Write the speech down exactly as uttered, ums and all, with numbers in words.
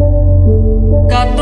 God